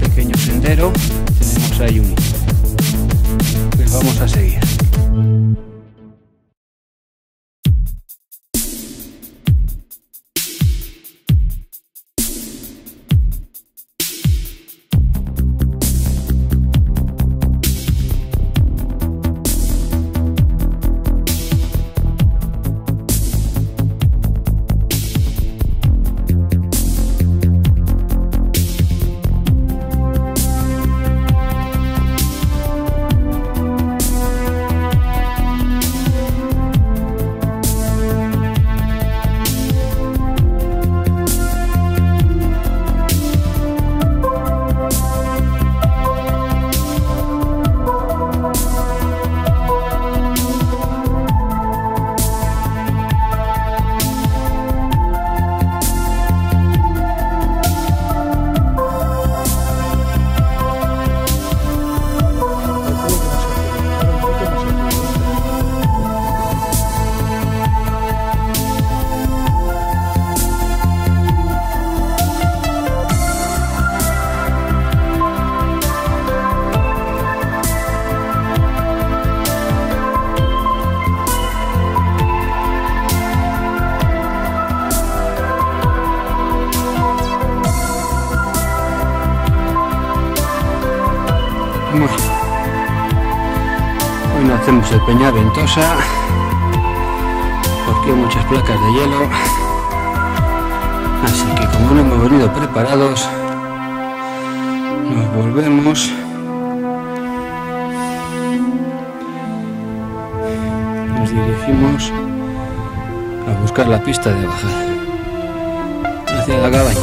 Pequeño sendero, tenemos ahí un hito, pues vamos a seguir. Hoy no hacemos el Peña Ventosa porque hay muchas placas de hielo, así que como no hemos venido preparados, nos volvemos a buscar la pista de bajada, hacia la cabaña.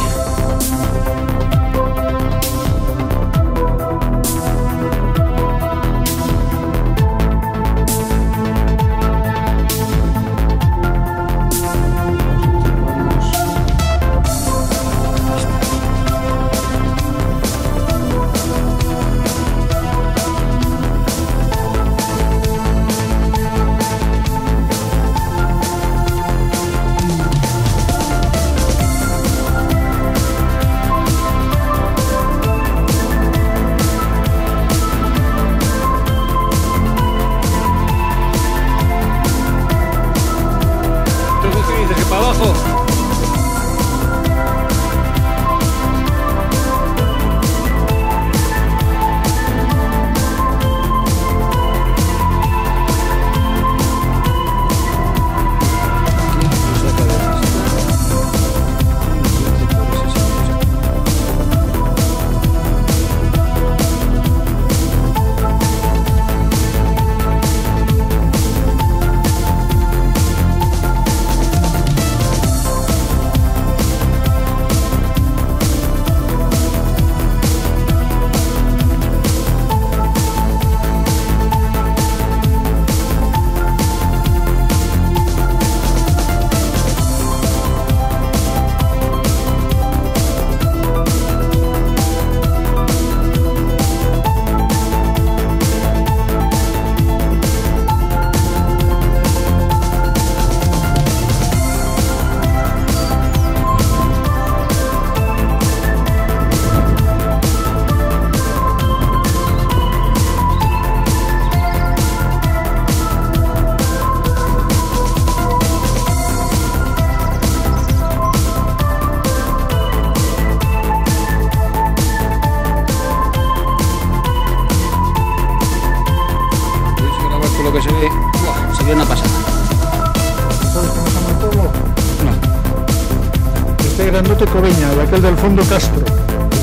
Castro Cobeña, de aquel del fondo Castro.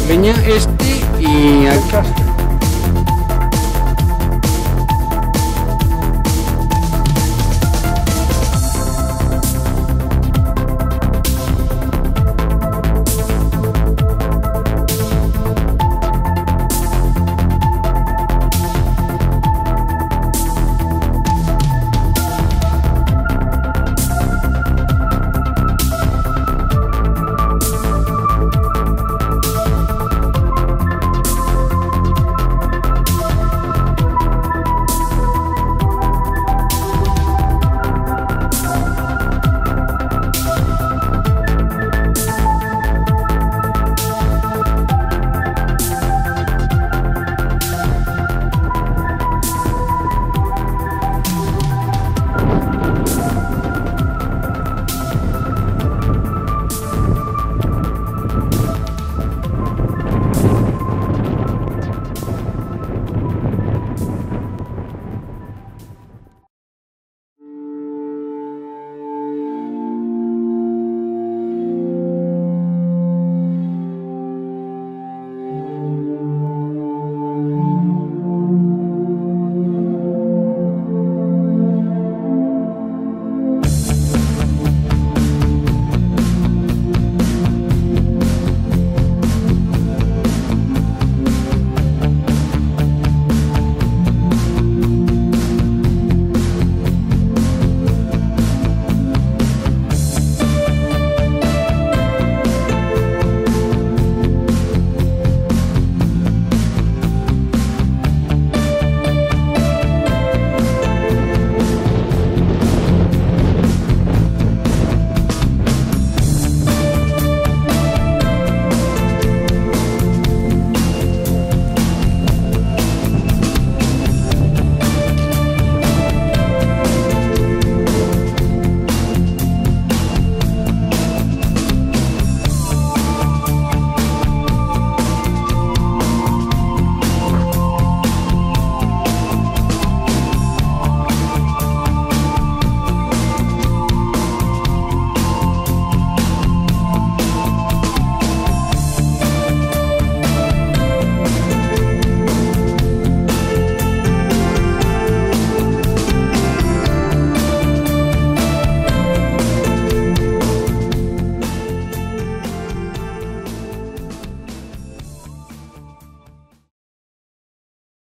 Cobeña este y... Castro.